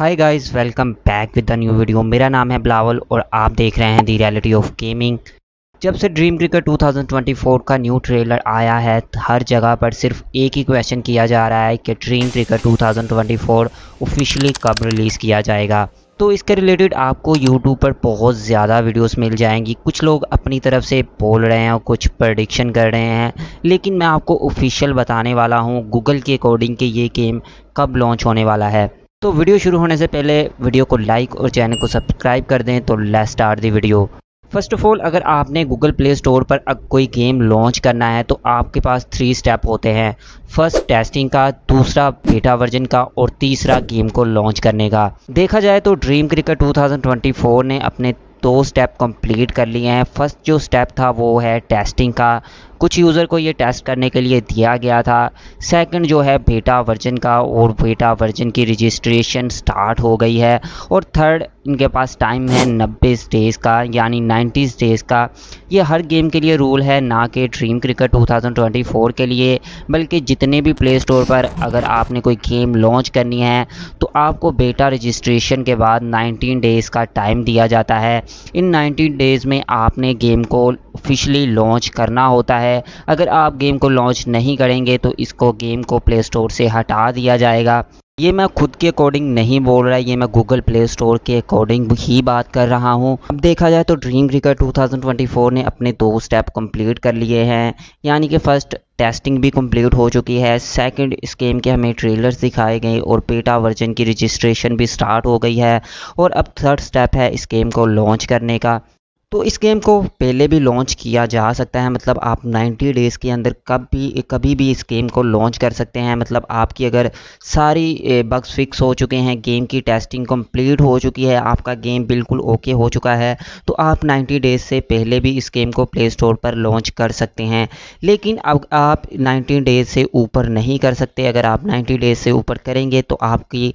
Hi guys, welcome back with the new video. मेरा नाम है बिलावल और आप देख रहे हैं द रियलिटी ऑफ गेमिंग। जब से ड्रीम क्रिकेट 2024 का न्यू ट्रेलर आया है, हर जगह पर सिर्फ एक ही क्वेश्चन किया जा रहा है कि ड्रीम क्रिकेट 2024 ऑफिशियली कब रिलीज़ किया जाएगा। तो इसके रिलेटेड आपको यूट्यूब पर बहुत ज़्यादा वीडियोस मिल जाएंगी। कुछ लोग अपनी तरफ से बोल रहे हैं और कुछ प्रेडिक्शन कर रहे हैं, लेकिन मैं आपको ऑफिशियल बताने वाला हूं गूगल के अकॉर्डिंग कि ये गेम कब लॉन्च होने वाला है। तो वीडियो शुरू होने से पहले वीडियो को लाइक और चैनल को सब्सक्राइब कर दें। तो let's start the video. First of all, अगर आपने गूगल प्ले स्टोर पर अब कोई गेम लॉन्च करना है तो आपके पास 3 स्टेप होते हैं। फर्स्ट टेस्टिंग का, दूसरा बीटा वर्जन का और तीसरा गेम को लॉन्च करने का। देखा जाए तो ड्रीम क्रिकेट 2024 ने अपने 2 स्टेप कंप्लीट कर लिए हैं। फर्स्ट जो स्टेप था वो है टेस्टिंग का, कुछ यूज़र को ये टेस्ट करने के लिए दिया गया था। सेकंड जो है बीटा वर्जन का, और बीटा वर्जन की रजिस्ट्रेशन स्टार्ट हो गई है। और थर्ड, इनके पास टाइम है 90 डेज़ का, यानी 90 डेज़ का। ये हर गेम के लिए रूल है, ना कि ड्रीम क्रिकेट 2024 के लिए, बल्कि जितने भी प्ले स्टोर पर अगर आपने कोई गेम लॉन्च करनी है तो आपको बीटा रजिस्ट्रेशन के बाद 19 डेज़ का टाइम दिया जाता है। इन 19 डेज़ में आपने गेम को ऑफिशियली लॉन्च करना होता है। अगर आप गेम को लॉन्च नहीं करेंगे तो इसको गेम को प्ले स्टोर से हटा दिया जाएगा। ये मैं खुद के अकॉर्डिंग नहीं बोल रहा, ये मैं गूगल प्ले स्टोर के अकॉर्डिंग ही बात कर रहा हूँ। अब देखा जाए तो ड्रीम क्रिकेट 2024 ने अपने 2 स्टेप कंप्लीट कर लिए हैं, यानी कि फर्स्ट टेस्टिंग भी कंप्लीट हो चुकी है। सेकंड, इस गेम के हमें ट्रेलर्स दिखाए गए और बीटा वर्जन की रजिस्ट्रेशन भी स्टार्ट हो गई है। और अब थर्ड स्टेप है इस गेम को लॉन्च करने का। तो इस गेम को पहले भी लॉन्च किया जा सकता है, मतलब आप 90 डेज़ के अंदर कभी भी इस गेम को लॉन्च कर सकते हैं। मतलब आपकी अगर सारी बग्स फिक्स हो चुके हैं, गेम की टेस्टिंग कंप्लीट हो चुकी है, आपका गेम बिल्कुल ओके हो चुका है, तो आप 90 डेज़ से पहले भी इस गेम को प्ले स्टोर पर लॉन्च कर सकते हैं। लेकिन अब आप 90 डेज़ से ऊपर नहीं कर सकते। अगर आप 90 डेज़ से ऊपर करेंगे तो आपकी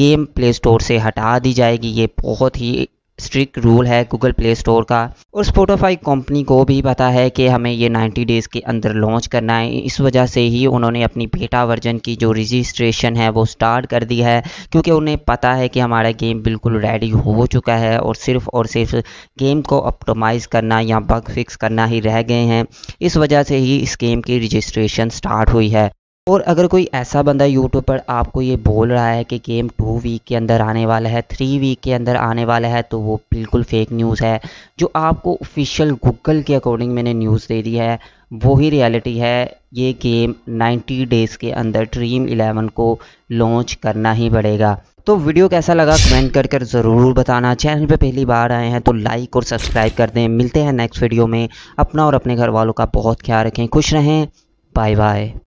गेम प्ले स्टोर से हटा दी जाएगी। ये बहुत ही स्ट्रिक्ट रूल है गूगल प्ले स्टोर का। और स्पॉटिफाई कंपनी को भी पता है कि हमें ये 90 डेज़ के अंदर लॉन्च करना है। इस वजह से ही उन्होंने अपनी बीटा वर्जन की जो रजिस्ट्रेशन है वो स्टार्ट कर दी है, क्योंकि उन्हें पता है कि हमारा गेम बिल्कुल रेडी हो चुका है और सिर्फ गेम को ऑप्टिमाइज़ करना या बग फिक्स करना ही रह गए हैं। इस वजह से ही इस गेम की रजिस्ट्रेशन स्टार्ट हुई है। और अगर कोई ऐसा बंदा यूट्यूब पर आपको ये बोल रहा है कि गेम 2 वीक के अंदर आने वाला है, 3 वीक के अंदर आने वाला है, तो वो बिल्कुल फेक न्यूज़ है। जो आपको ऑफिशियल गूगल के अकॉर्डिंग मैंने न्यूज़ दे दी है वो ही रियलिटी है। ये गेम 90 डेज़ के अंदर ड्रीम 11 को लॉन्च करना ही पड़ेगा। तो वीडियो कैसा लगा कमेंट कर ज़रूर बताना। चैनल पे पहली बार आए हैं तो लाइक और सब्सक्राइब कर दें। मिलते हैं नेक्स्ट वीडियो में। अपना और अपने घर वालों का बहुत ख्याल रखें, खुश रहें, बाय बाय।